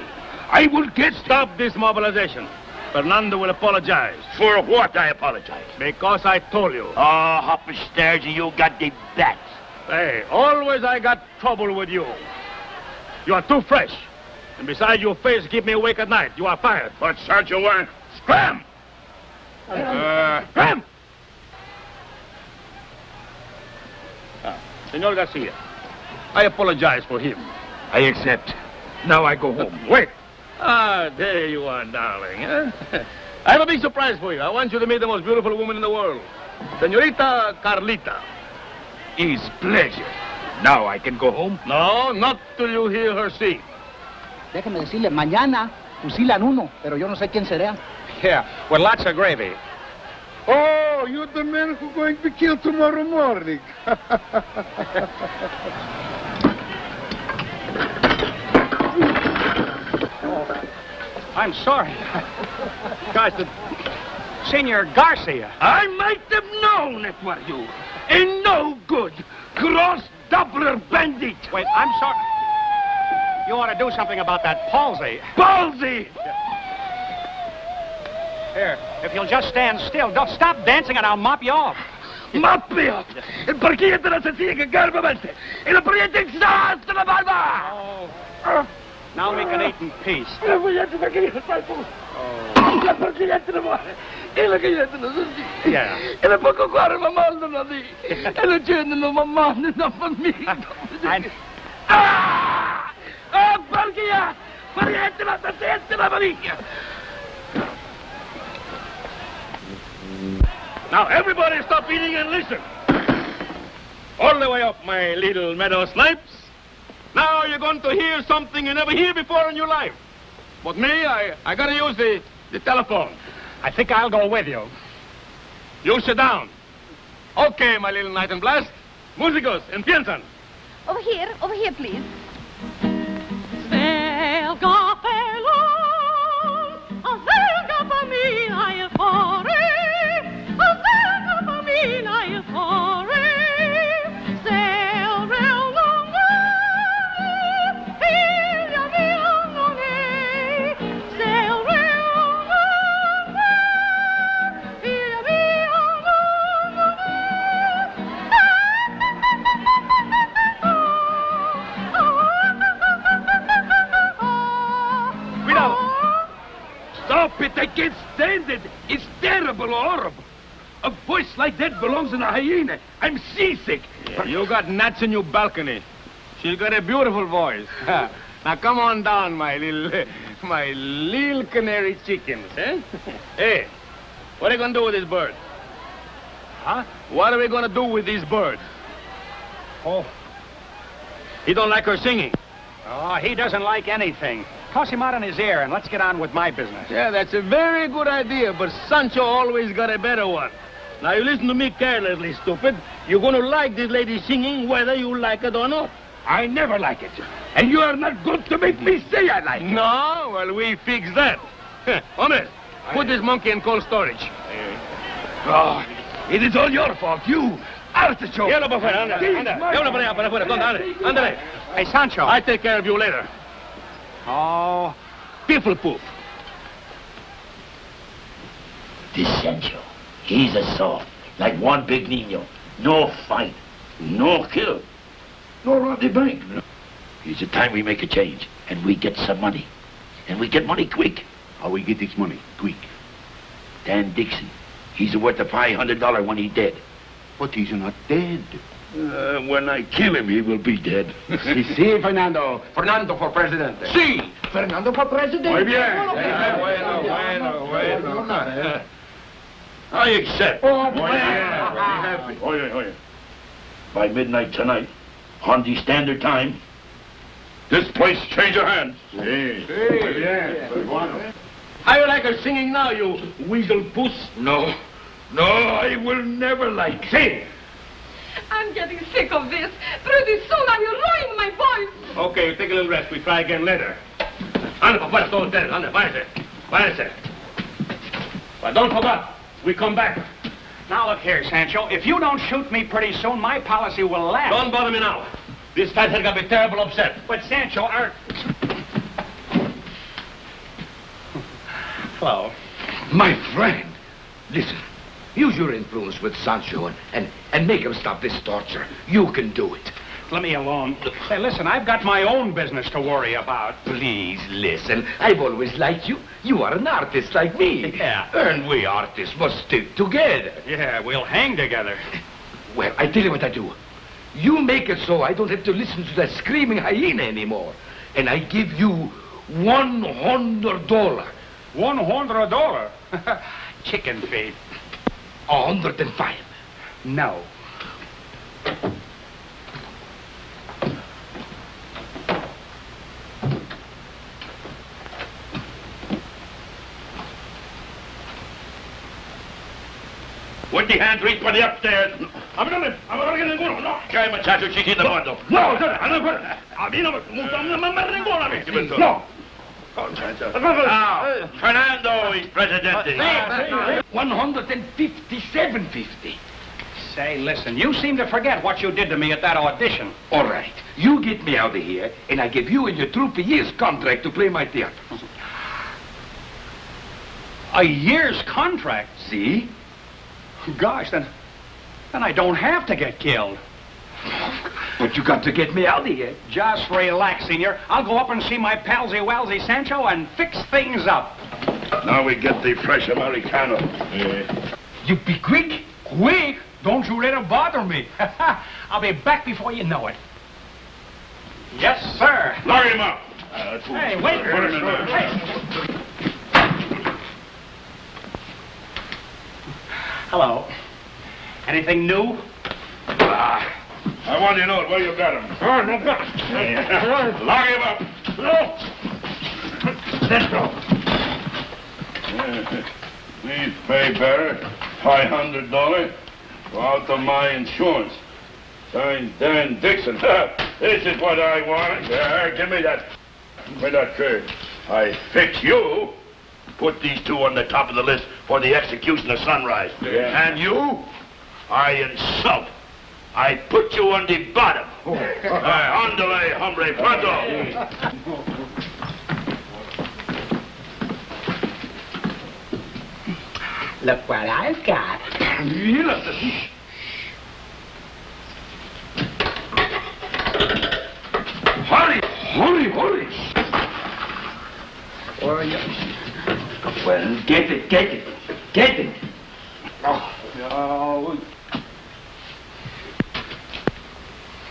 I will get... Stop this mobilization. Fernando will apologize. For what I apologize? Because I told you. Oh, hop upstairs and you got the bats. Hey, always I got trouble with you. You are too fresh. And besides, your face keep me awake at night. You are fired. But, Sancho, why? Scram! Scram! Senor Garcia, I apologize for him. I accept. Now I go home. Wait. Ah, there you are, darling. Huh? I have a big surprise for you. I want you to meet the most beautiful woman in the world. Senorita Carlita. It's pleasure. Now I can go home. No, not till you hear her sing. Déjeme decirle, mañana fusilan uno, pero yo no sé quién será. Yeah, with lots of gravy. Oh, you're the man who's going to be killed tomorrow morning. Oh, I'm sorry. Guys, the Senor Garcia. I might have known it were you. A no good cross-doubler bandit. Wait, I'm sorry. You ought to do something about that palsy. Palsy! Here, if you'll just stand still, don't stop dancing and I'll mop you off. Mop me off! Oh. Now we can eat in peace. Yeah. Now everybody stop eating and listen. All the way up, my little meadow snipes. Now you're going to hear something you never hear before in your life. But me, I gotta use the telephone. I think I'll go with you. You sit down. Okay, my little night and blast. Músicos, empiezan. Over here, please. I can't stand it. It's terrible, horrible. A voice like that belongs in a hyena. I'm seasick. Yeah, you got gnats in your balcony. She's got a beautiful voice. Now come on down, my little canary chickens, eh? Hey, what are you gonna do with this bird? Huh? What are we gonna do with this bird? Oh, he don't like her singing. Oh, he doesn't like anything. Toss him out on his ear, and let's get on with my business. Yeah, that's a very good idea, but Sancho always got a better one. Now, you listen to me carelessly, stupid. You're going to like this lady singing whether you like it or not. I never like it. And you are not good to make me say I like it. No? Well, we fix that. Hombre, put this monkey in cold storage. Oh, it is all your fault, you artichoke. Hey, Sancho. I take care of you later. Oh, people poop. This Sancho, he's a soft, like one big niño. No fight, no kill, no rob the bank. It's the time we make a change, and we get some money. And we get money quick. How we get this money? Quick. Dan Dixon, he's worth a $500 when he's dead. But he's not dead. When I kill him, he will be dead. Si, si, Fernando. Fernando for president. Si, Fernando for president. Muy bien. Bueno. I accept. Oh, muy bien. Oye, oye. By midnight tonight, on the standard time, this place change of hands. Si. Muy bien. How you like her singing now, you weasel puss? No. No, I will never like. Si. I'm getting sick of this. Pretty soon I will ruin my voice. Okay, you take a little rest. We try again later. Anda, papá, todos ustedes. Anda, váyanse. Váyanse. But don't forget, we come back. Now look here, Sancho. If you don't shoot me pretty soon, my policy will last. Don't bother me now. This fathead got me terrible upset. But Sancho, our... cloud. My friend, listen. Use your influence with Sancho and make him stop this torture. You can do it. Let me alone. Hey, listen, I've got my own business to worry about. Please listen. I've always liked you. You are an artist like me. Yeah. And we artists must stick together. Yeah, we'll hang together. Well, I tell you what I do. You make it so I don't have to listen to that screaming hyena anymore. And I give you $100. $100? Chicken feed. 105. No. Put the hand reach for the upstairs. I'm not going to go. Okay, muchacho, she's in the bundle. No, no. Now, Fernando is presidente. 157.50. Say, listen, you seem to forget what you did to me at that audition. All right, you get me out of here, and I give you and your troupe a year's contract to play my theater. A year's contract? See? Gosh, then I don't have to get killed. But you got to get me out of here. Just relax, Senior. I'll go up and see my palsy-walsy Sancho and fix things up. Now we get the fresh Americano. Yeah. You be quick. Quick? Don't you let him bother me. I'll be back before you know it. Yes, sir. Lure him up. Hey, wait. Put him in there. Hey. Hello. Anything new? I want you to know it. Where you got him? Oh, no, God. Lock him up. Let's go. Please pay bearer $500 out of my insurance. Signed, Dan Dixon. This is what I want. Give me that curve. I fix you. Put these two on the top of the list for the execution of sunrise. Yeah. And you? I insult. I put you on the bottom. Andale, hombre, pronto. Look what I've got. Hurry. Where are you? Well, get it. Oh. No.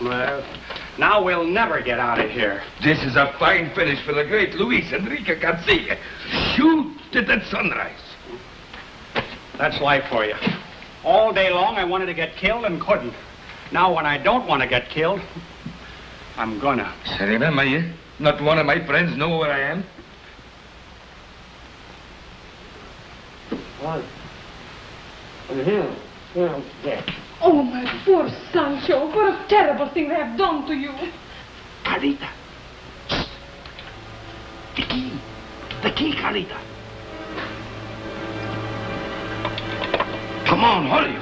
Well, now we'll never get out of here. This is a fine finish for the great Luis Enrique Garcia. Shoot it at sunrise. That's life for you. All day long, I wanted to get killed and couldn't. Now, when I don't want to get killed, I'm gonna. So remember, you? Not one of my friends know where I am. What? Oh, my poor Sancho, what a terrible thing they have done to you. Carlita. The key, Carlita. Come on, hurry.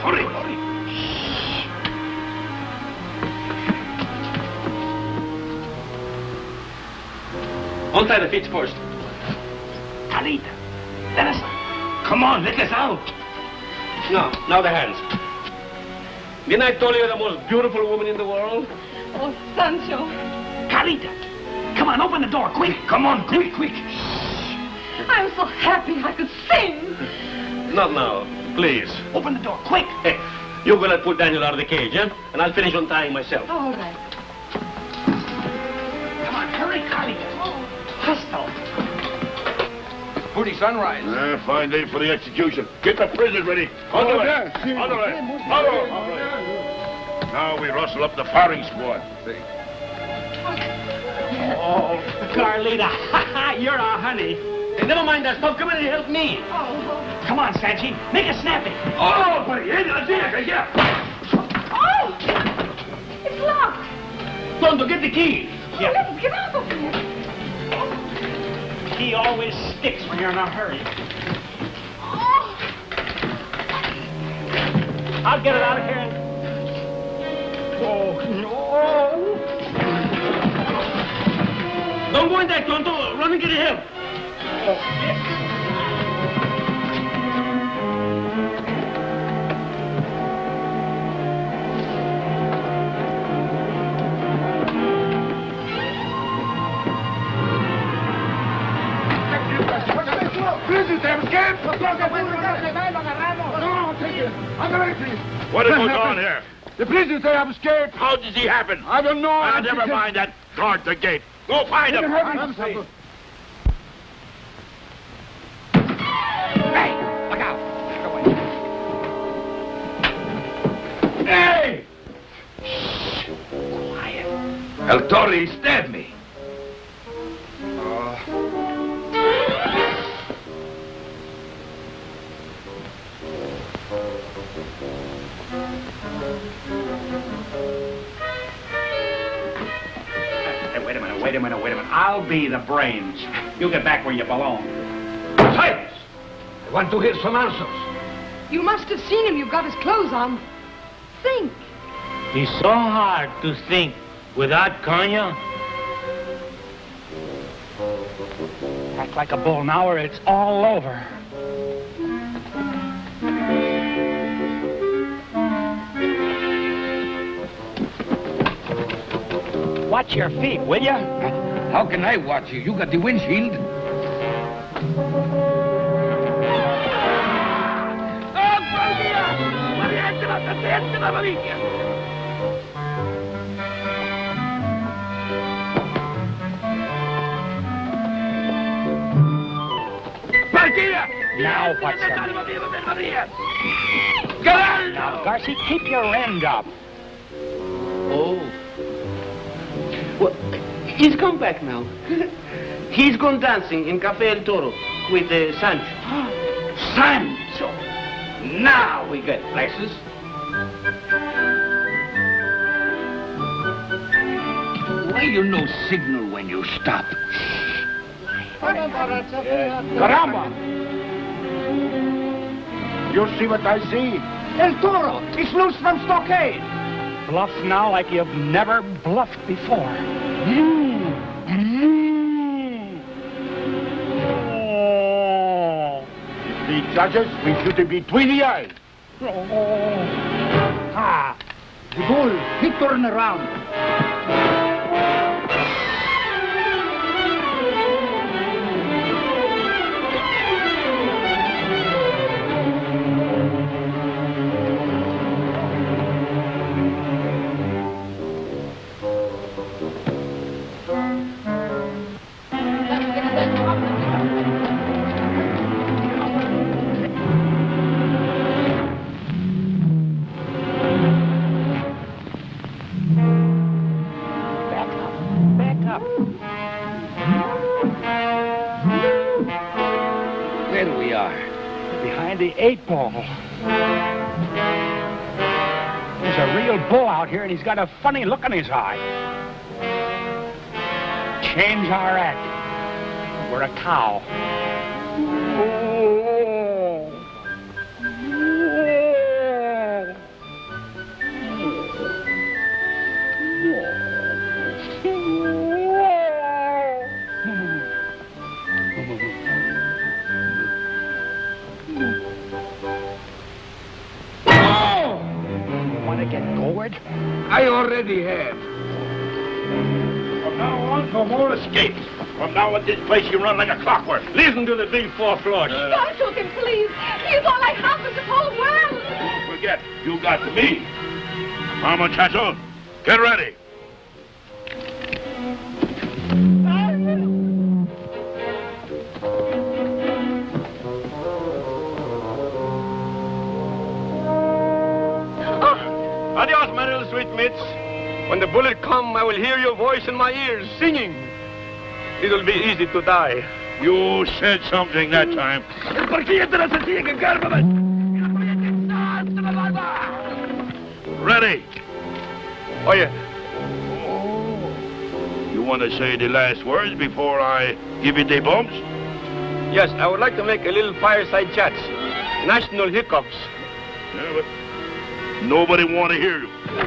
Untie the feet first. Carlita, let us... Come on, let us out. No, now the hands. Didn't I tell you the most beautiful woman in the world? Oh, Sancho. Carlita, come on, open the door, quick. Come on, quick. I'm so happy I could sing. Not now, please. Open the door, quick. Hey, you're going to put Daniel out of the cage, eh? And I'll finish untying myself. Oh, all right. Come on, hurry, Carlita. Oh, presto. Pretty sunrise. Fine day for the execution. Get the prisoners ready. All right. Now we rustle up the firing squad. Oh, Carlita, you're our honey. Hey, never mind that stuff. Come in and help me. Oh. Come on, Sanchi. Make it snappy. Oh, buddy. Oh! It's locked. Tonto, get the key. Yeah. Oh, let's get out of here. He always sticks when you're in a hurry. Oh. I'll get it out of here. Oh, no. Don't go in there, Tonto. Run and get help. Oh. What is going on here? The police say I'm scared. How did it happen? I don't know. Ah, never mind that. Guard the gate. Go find him. Hey, look out. Look away. Hey! Shh. Quiet. El Toro stabbed me. Wait a minute. I'll be the brains. You get back where you belong. Silence! I want to hear some answers. You must have seen him. You've got his clothes on. Think. He's so hard to think without Konya. Act like a bull now or it's all over. Watch your feet, will you? How can I watch you? You got the windshield. Now what's that? Now, Garcia, keep your end up. Oh. Well, he's come back now. He's gone dancing in Café El Toro with Sancho. Sancho! Now we get places. Why you no signal when you stop? Caramba! You see what I see? El Toro! It's loose from stockade! Bluffs now like you've never bluffed before. The judges, we shoot him between the eyes. Ah, the bull, he turned around. The eight ball. There's a real bull out here, and he's got a funny look in his eye. Change our act. We're a cow. I already have. From now on, no more escapes. From now on, this place you run like a clockwork. Listen to the big four floors. Don't shoot him, please. He's all I have in the whole world. Don't forget, you got me. Come on, muchacho. Get ready. Adios, my little sweetmeats. When the bullet come, I will hear your voice in my ears singing. It'll be easy to die. You said something that time. Ready. Oh, yeah. Oh. You want to say the last words before I give you the bumps? Yes, I would like to make a little fireside chats. National hiccups. Yeah, but nobody want to hear you. Aim.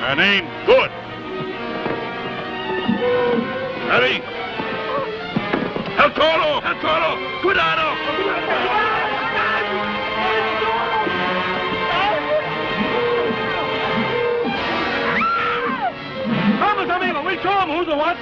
And aim good. Ready? El Toro! El Toro! Cuidado! Cuidado! me show him who's the what.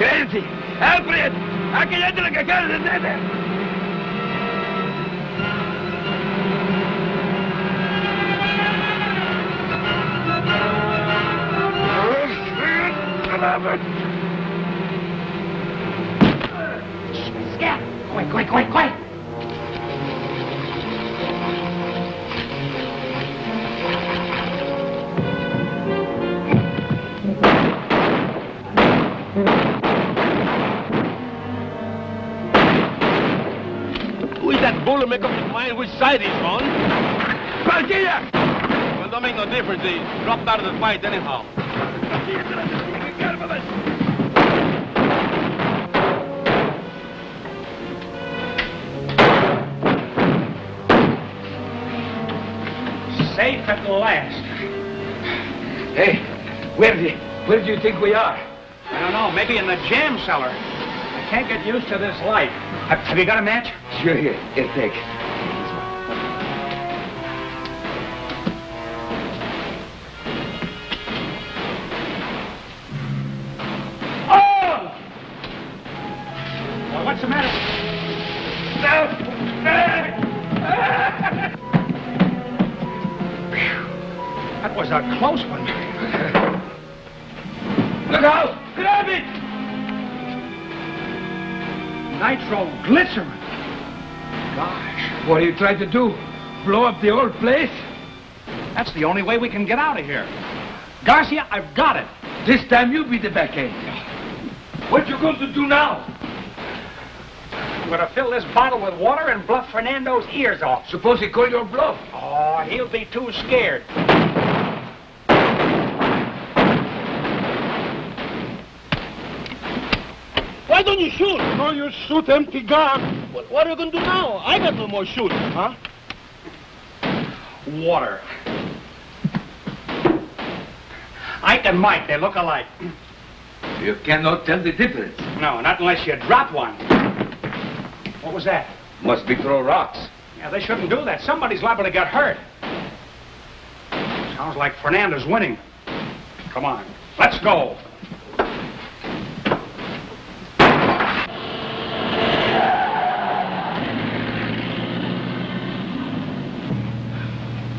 Nancy, Alfred, aquí ya te lo que quieres es ese. Quick. Who is that bull to make up his mind which side he's on? Partida! Well, don't make no difference. He dropped out of the fight anyhow. Safe at last. Hey, where do you think we are? I don't know, maybe in the jam cellar. I can't get used to this life. Have you got a match? Sure, here, take. Oh! Well, what's the matter? No! That was a close one. Look out! Grab it! Nitroglycerin. Gosh. What are you trying to do? Blow up the old place? That's the only way we can get out of here. Garcia, I've got it. This time you be the back end. What you going to do now? I'm going to fill this bottle with water and bluff Fernando's ears off. Suppose he call your bluff. Oh, he'll be too scared. Why don't you shoot? No, you shoot empty gun. What are you going to do now? I got no more shooting, huh? Water. Ike and Mike, they look alike. You cannot tell the difference. No, not unless you drop one. What was that? Must be throw rocks. Yeah, they shouldn't do that. Somebody's liable to get hurt. Sounds like Fernando's winning. Come on, let's go.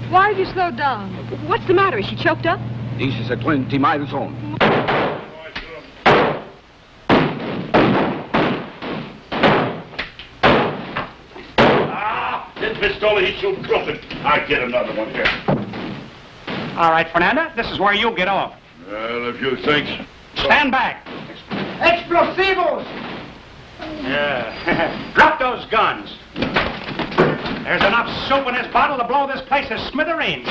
Why have you slowed down? What's the matter? Is she choked up? This is a 20 miles home. Ah, this pistola, he shoot crooked. I get another one here. All right, Fernando, this is where you get off. Well, if you think... Stand back. Explosivos! Yeah. Drop those guns. There's enough soup in this bottle to blow this place to smithereens.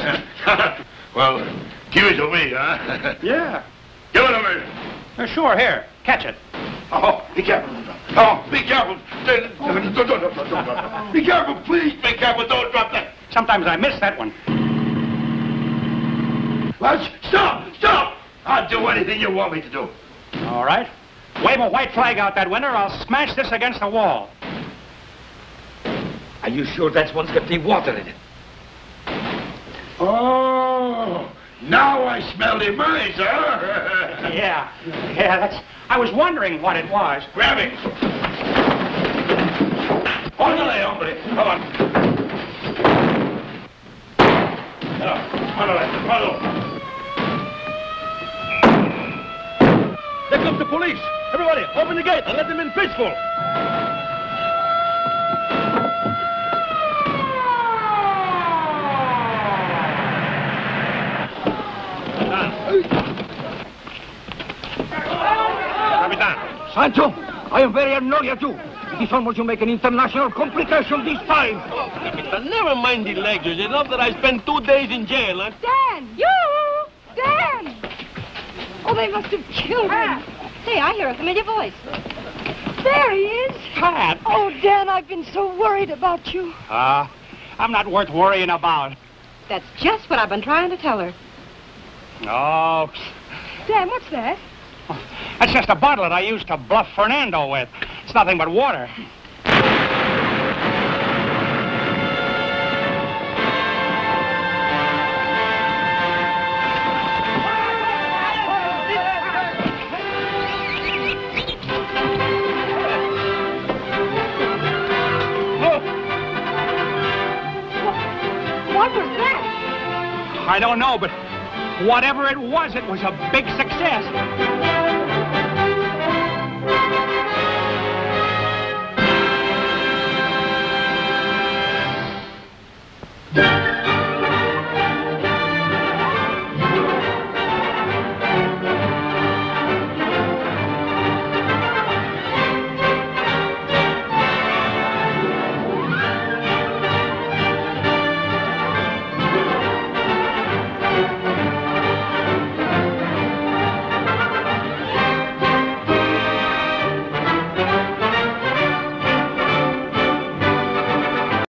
Well, give it to me, huh? Yeah. Give it to me. Sure, here. Catch it. Oh, be careful. Oh, be careful. Don't. Be careful, please. Be careful. Don't drop that. Sometimes I miss that one. Stop. I'll do anything you want me to do. All right. Wave a white flag out that window, or I'll smash this against the wall. Are you sure that one's got the water in it? Oh, now I smell the murray, sir. Yeah, that's... I was wondering what it was. Grab it. Orderly, hombre. Come on. Orderly. There comes the police. Everybody, open the gate and let them in peaceful. Capitan. Sancho, I am very annoyed at you. This one was to make an international complication this time. Oh, Capitan, never mind the lectures. Enough that I spent 2 days in jail, huh? Dan! Oh, they must have killed him. Hey, I hear a familiar voice. There he is. Pat. Oh, Dan, I've been so worried about you. I'm not worth worrying about. That's just what I've been trying to tell her. Oh. Dan, what's that? Oh, that's just a bottle that I used to bluff Fernando with. It's nothing but water. I don't know, but whatever it was a big success.